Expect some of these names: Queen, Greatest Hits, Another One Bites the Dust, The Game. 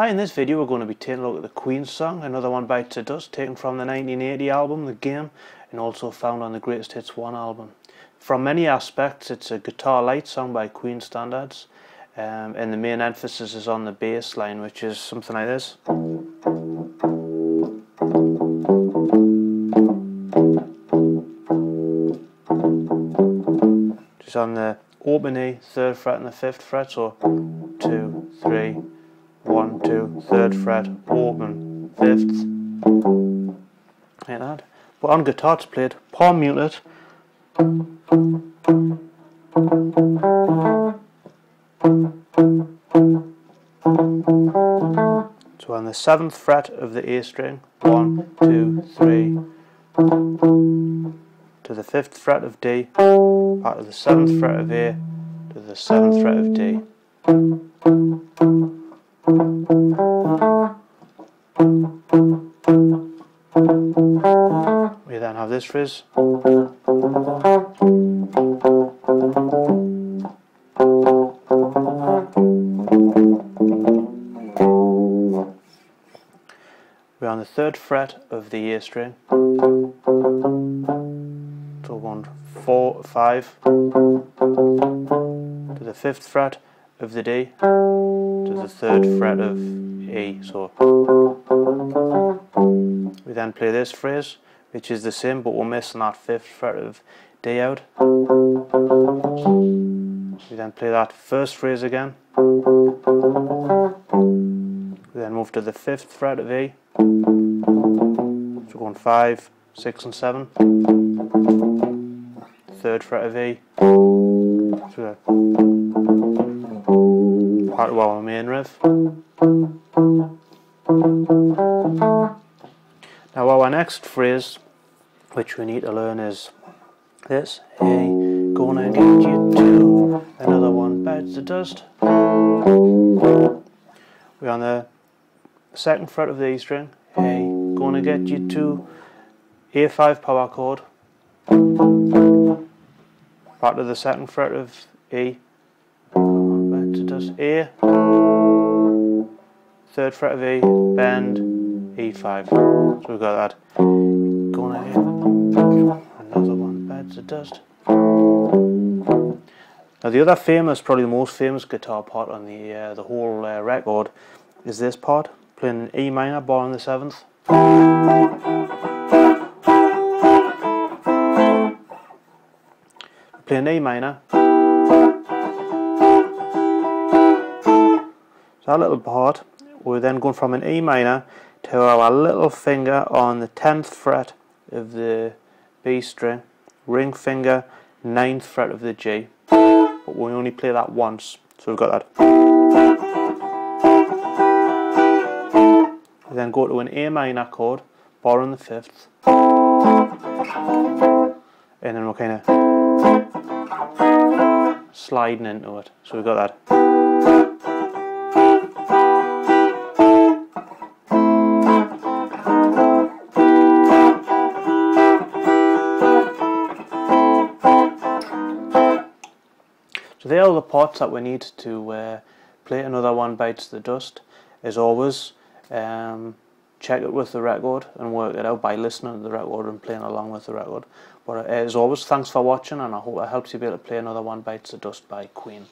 Hi, in this video we're going to be taking a look at the Queen song, Another One Bites the Dust, taken from the 1980 album, The Game, and also found on the Greatest Hits 1 album. From many aspects, it's a guitar-light song by Queen standards, and the main emphasis is on the bass line, which is something like this. Just on the open E, 3rd fret and the 5th fret, so 2, 3, 1, 2, 3rd fret, open, 5th, like that. But on guitar it's played palm muted, so on the 7th fret of the A string, 1, 2, 3, to the 5th fret of D, back to the 7th fret of A, to the 7th fret of D. We then have this frizz. We're on the 3rd fret of the A string. So 1, 4, 5 to the 5th fret of the D to the 3rd fret of E. So we then play this phrase, which is the same, but we're missing that 5th fret of D out. We then play that first phrase again. We then move to the 5th fret of E. So we're going 5, 6 and 7. 3rd fret of E. So part of our main riff. Now our next phrase, which we need to learn, is this. Hey, gonna need you too. Another one bites the dust. We're on the 2nd fret of the E string. Hey, gonna get you too. A5 power chord. Back to the 2nd fret of E, back to dust, A, 3rd fret of E, bend, E5. So we've got that. Gonna hit another one, back to dust. Now the other famous, probably the most famous guitar part on the whole record is this part, playing an E minor bar on the 7th. Play an E minor. So that little part, we're then going from an E minor to our little finger on the 10th fret of the B string, ring finger, 9th fret of the G. But we only play that once, so we've got that. We then go to an A minor chord, bar on the 5th, and then we're kind of sliding into it, so we've got that. So there are all the parts that we need to play Another One Bites the Dust. As always, check it with the record and work it out by listening to the record and playing along with the record. But as always, thanks for watching, and I hope it helps you be able to play Another One Bites the Dust by Queen.